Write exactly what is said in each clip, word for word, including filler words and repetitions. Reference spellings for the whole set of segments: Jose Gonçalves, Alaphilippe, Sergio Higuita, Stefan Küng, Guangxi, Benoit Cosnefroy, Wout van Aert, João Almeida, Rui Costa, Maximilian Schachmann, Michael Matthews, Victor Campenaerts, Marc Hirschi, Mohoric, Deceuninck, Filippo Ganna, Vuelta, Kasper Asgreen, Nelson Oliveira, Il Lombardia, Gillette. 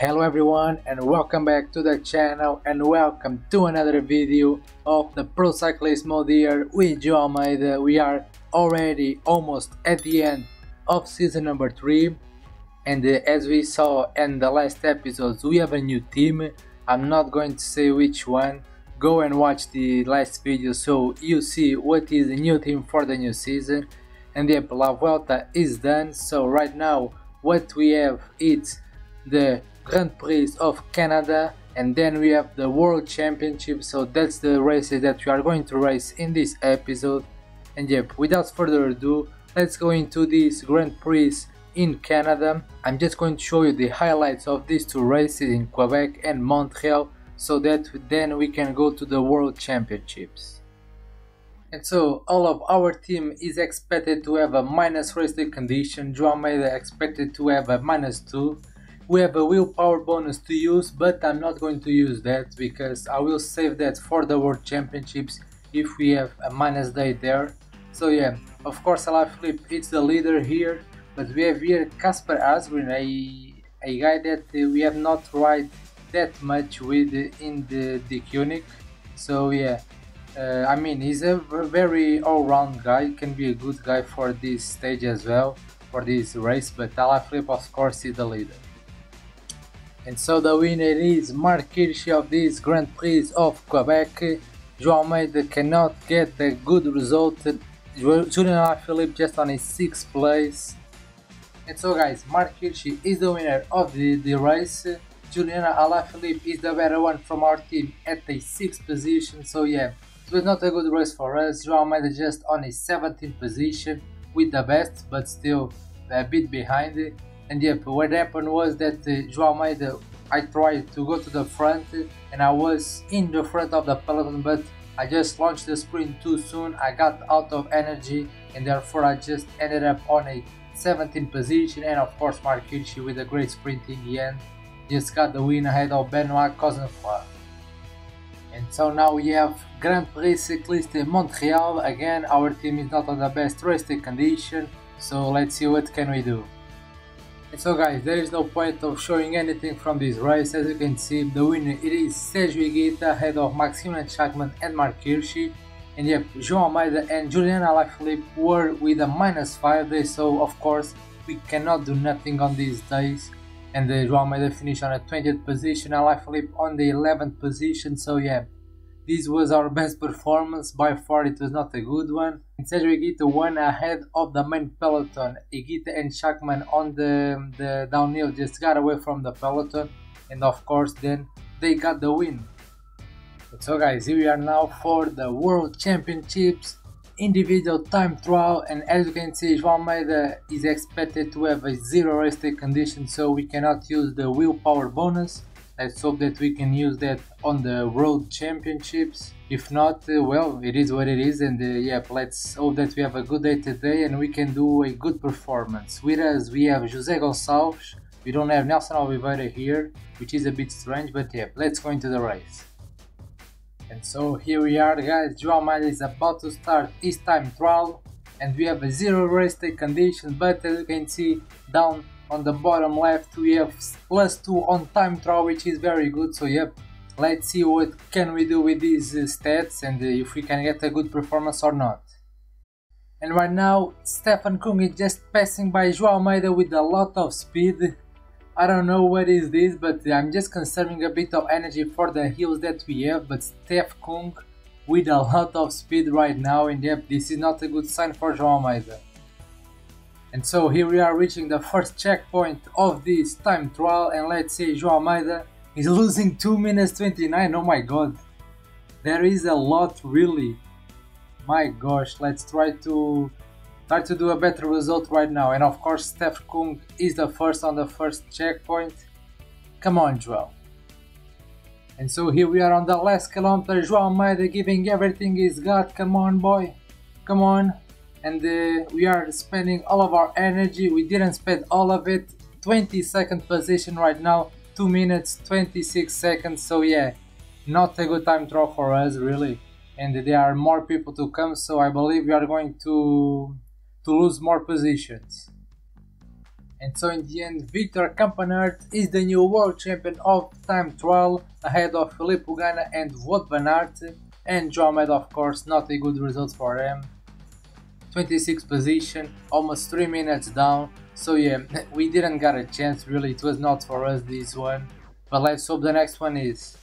Hello everyone and welcome back to the channel and welcome to another video of the Pro Cyclismo Dear with João Almeida. We are already almost at the end of season number three, and uh, as we saw in the last episodes, we have a new team. I'm not going to say which one. Go and watch the last video so you see what is the new team for the new season. And the La Vuelta is done, so right now what we have is the Grand Prix of Canada, and then we have the World Championship. So that's the races that we are going to race in this episode. And yep, without further ado, let's go into this Grand Prix in Canada. I'm just going to show you the highlights of these two races in Quebec and Montreal, so that then we can go to the World Championships. And so all of our team is expected to have a minus resting condition. João Almeida expected to have a minus two. We have a willpower bonus to use, but I'm not going to use that because I will save that for the World Championships if we have a minus day there. So yeah, of course Alaphilippe is the leader here, but we have here Kasper Asgreen, a, a guy that we have not ride that much with in the Deceuninck. So yeah. Uh, I mean, he's a very all-round guy, he can be a good guy for this stage as well, for this race, but Alaphilippe of course is the leader. And so the winner is Marc Hirschi of this Grand Prix of Quebec. João Almeida cannot get a good result, Julian Alaphilippe just on his sixth place. And so guys, Marc Hirschi is the winner of the, the race. Juliana Alaphilippe is the better one from our team at the sixth position, so yeah. It was not a good race for us. João Almeida just on a seventeenth position with the best, but still a bit behind. And yep, what happened was that uh, João Almeida, I tried to go to the front and I was in the front of the peloton, but I just launched the sprint too soon. I got out of energy and therefore I just ended up on a seventeenth position. And of course Marc Hirschi, with a great sprint in the end, just got the win ahead of Benoit Cosnefroy. And so now we have Grand Prix Cycliste Montreal. Again, our team is not on the best resting condition, so let's see what can we do. And so guys, there is no point of showing anything from this race. As you can see, the winner it is Sergio Higuita ahead of Maximilian Schachmann and Marc Hirschi. And yep, João Almeida and Julian Alaphilippe were with a minus five day, so of course we cannot do nothing on these days. And uh, João Almeida finished on a twentieth position, Alaphilippe on the eleventh position, so yeah, this was our best performance, by far it was not a good one. And Sergio Higuita won ahead of the main peloton. Higuita and Schachmann on the, the downhill just got away from the peloton, and of course then they got the win. So guys, here we are now for the World Championships individual time trial, and as you can see, João Almeida is expected to have a zero resting condition, so we cannot use the willpower bonus. Let's hope that we can use that on the World Championships. If not, uh, well, it is what it is, and uh, yeah, let's hope that we have a good day today and we can do a good performance. With us we have Jose Gonçalves, we don't have Nelson Oliveira here, which is a bit strange, but yeah, let's go into the race. And so here we are guys, João Almeida is about to start his time trial, and we have a zero race day condition, but as you can see down on the bottom left we have plus two on time trial, which is very good. So yep, let's see what can we do with these uh, stats and uh, if we can get a good performance or not. And right now Stefan Küng is just passing by João Almeida with a lot of speed. I don't know what is this, but I'm just conserving a bit of energy for the hills that we have, but Stef Küng with a lot of speed right now, and yep, this is not a good sign for João Almeida. And so here we are reaching the first checkpoint of this time trial, and let's see, João Almeida is losing two minutes twenty-nine, oh my god, there is a lot really, my gosh, let's try to... Try to do a better result right now. And of course Stef Küng is the first on the first checkpoint. Come on João. And so here we are on the last kilometer, João Almeida giving everything he's got, come on boy, come on. And uh, we are spending all of our energy, we didn't spend all of it. Twenty-second position right now, two minutes twenty-six seconds, so yeah, not a good time trial for us really, and there are more people to come, so I believe we are going to to lose more positions. And so in the end, Victor Campenaerts is the new world champion of time trial, ahead of Filippo Ganna and Wout van Aert, and João Almeida, of course, not a good result for him. twenty-sixth position, almost three minutes down, so yeah, we didn't get a chance really, it was not for us this one, but let's hope the next one is.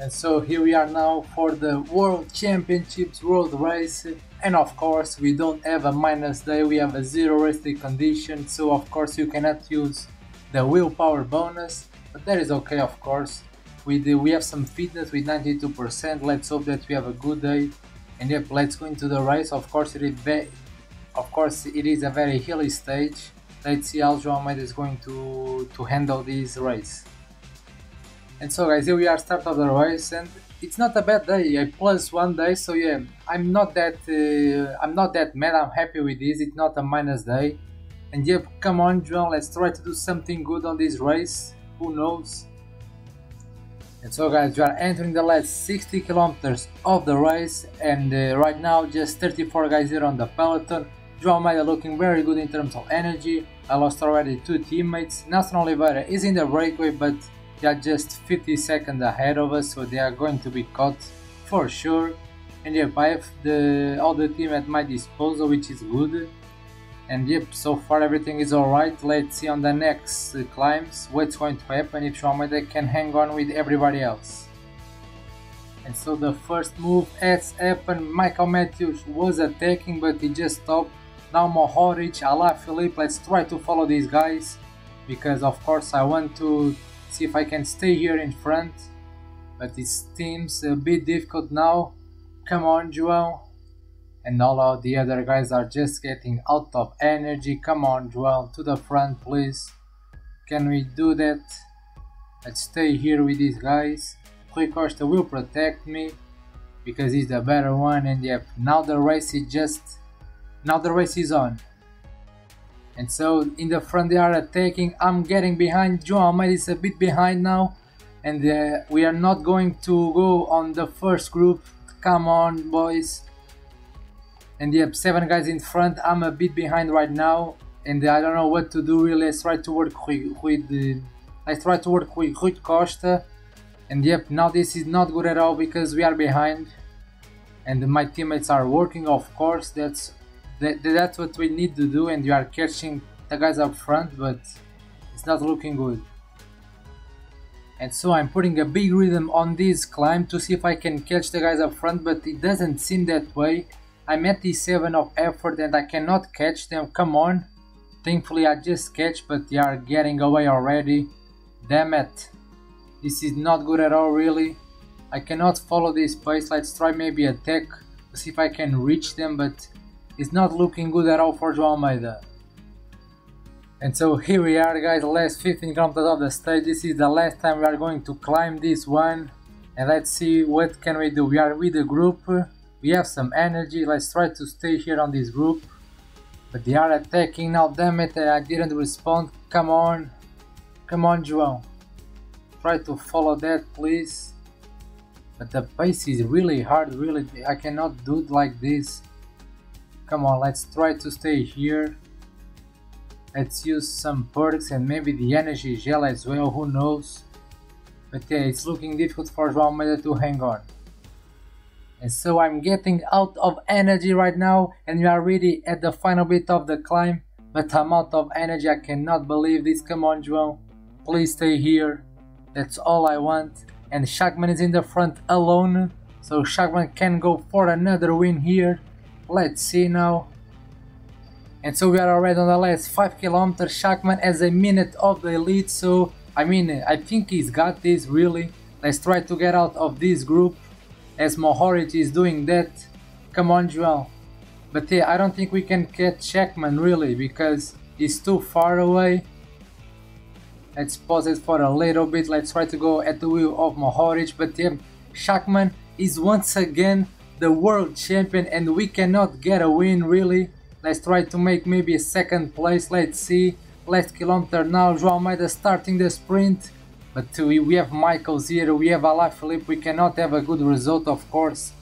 And so here we are now for the World Championships Road Race, and of course we don't have a minus day, we have a zero realistic condition, so of course you cannot use the willpower bonus, but that is okay of course. We, do, we have some fitness with ninety-two percent, let's hope that we have a good day. And yep, let's go into the race. Of course it is, of course it is a very hilly stage. Let's see how João Almeida is going to, to handle this race. And so guys, here we are, start of the race, and it's not a bad day, a plus one day, so yeah, I'm not that uh, I'm not that mad, I'm happy with this, it's not a minus day. And yep, come on João, let's try to do something good on this race, who knows. And so guys, we are entering the last sixty kilometers of the race, and uh, right now just thirty-four guys here on the peloton. João Almeida looking very good in terms of energy, I lost already two teammates, Nelson Oliveira is in the breakaway but they are just fifty seconds ahead of us, so they are going to be caught for sure. And yep, I have the, all the team at my disposal, which is good. And yep, so far everything is alright. Let's see on the next uh, climbs what's going to happen if João Almeida can hang on with everybody else. And so the first move has happened, Michael Matthews was attacking but he just stopped. Now Mohoric, Alaphilippe, let's try to follow these guys, because of course I want to see if I can stay here in front, but it seems a bit difficult now. Come on João. And all of the other guys are just getting out of energy. Come on João, to the front please. Can we do that? Let's stay here with these guys. Rui Costa will protect me because he's the better one. And yep, now the race is just, now the race is on. And so in the front they are attacking, I'm getting behind, João Almeida is a bit behind now. And uh, we are not going to go on the first group, come on boys. And yep, seven guys in front, I'm a bit behind right now, and I don't know what to do really. Let's try to work with, with uh, let's try to work with Rui Costa. And yep, now this is not good at all because we are behind, and my teammates are working. Of course, that's that, that's what we need to do. And you are catching the guys up front, but it's not looking good. And so I'm putting a big rhythm on this climb to see if I can catch the guys up front, but it doesn't seem that way. I'm at the seven of effort and I cannot catch them, come on. Thankfully I just catch, but they are getting away already. Damn it. This is not good at all really. I cannot follow this pace, let's try maybe attack to see if I can reach them, but it's not looking good at all for João Almeida. And so here we are guys, last fifteen kilometers of the stage, this is the last time we are going to climb this one. And let's see what can we do, we are with the group. We have some energy, let's try to stay here on this group. But they are attacking now, damn it, I didn't respond, come on. Come on João. Try to follow that please. But the pace is really hard, really, I cannot do it like this. Come on, let's try to stay here. Let's use some perks and maybe the energy gel as well, who knows. But yeah, it's looking difficult for João Almeida to hang on. And so I'm getting out of energy right now, and we are really at the final bit of the climb, but I'm out of energy, I cannot believe this, come on João, please stay here, that's all I want. And Schachmann is in the front alone, so Schachmann can go for another win here, let's see now. And so we are already on the last five kilometers, Schachmann has a minute of the lead, so I mean, I think he's got this really. Let's try to get out of this group, as Mohoric is doing that. Come on João. But yeah, I don't think we can catch Schachmann really, because he's too far away. Let's pause it for a little bit, let's try to go at the wheel of Mohoric, but yeah, Schachmann is once again the world champion and we cannot get a win really. Let's try to make maybe a second place, let's see. Last kilometer now, João Almeida starting the sprint. But we have Michaels here, we have Alaphilippe, we cannot have a good result of course.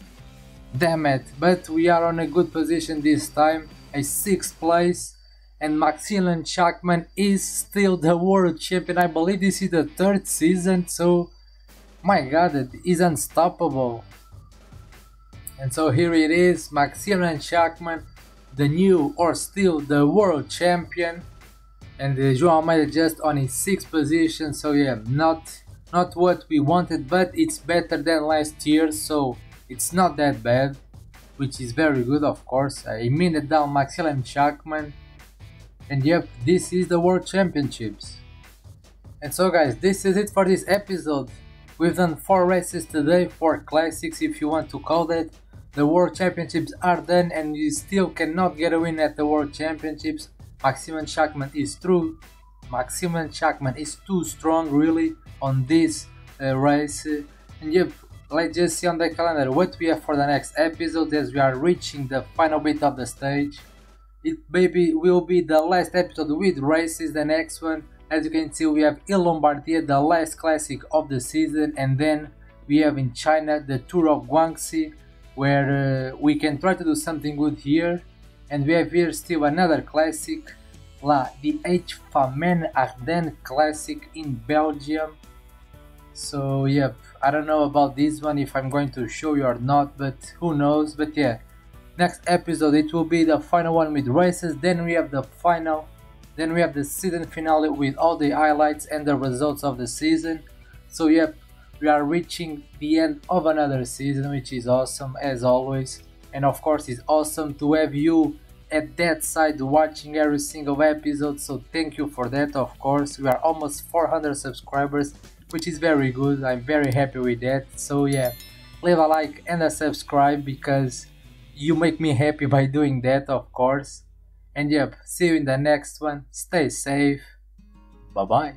Damn it, but we are on a good position this time, a sixth place. and Maximilian Schachmann is still the world champion. I believe this is the third season, so my god, it is unstoppable. And so here it is, Maximilian Schachmann, the new or still the world champion, and uh, João Almeida just on his sixth position. So yeah, not not what we wanted, but it's better than last year, so it's not that bad, which is very good, of course. I minute down Maximilian Schachmann, and yep, this is the World Championships. And so guys, this is it for this episode. We've done four races today, four classics if you want to call that. The World Championships are done, and you still cannot get a win at the World Championships. Maximilian Schachmann is through. Maximilian Schachmann is too strong really on this uh, race. And yep, let's just see on the calendar what we have for the next episode, as we are reaching the final bit of the stage. It maybe will be the last episode with races, the next one. As you can see, we have Il Lombardia, the last classic of the season, and then we have in China the Tour of Guangxi, where uh, we can try to do something good here. And we have here still another classic, La D H Famenne Ardennes Classic in Belgium. So yep, I don't know about this one, if I'm going to show you or not, but who knows. But yeah, next episode it will be the final one with races, then we have the final. Then we have the season finale with all the highlights and the results of the season. So yep, we are reaching the end of another season, which is awesome as always. And of course it's awesome to have you at that side watching every single episode, so thank you for that. Of course, we are almost four hundred subscribers, which is very good. I'm very happy with that. So yeah, leave a like and a subscribe, because you make me happy by doing that, of course. And yep, see you in the next one. Stay safe. Bye bye.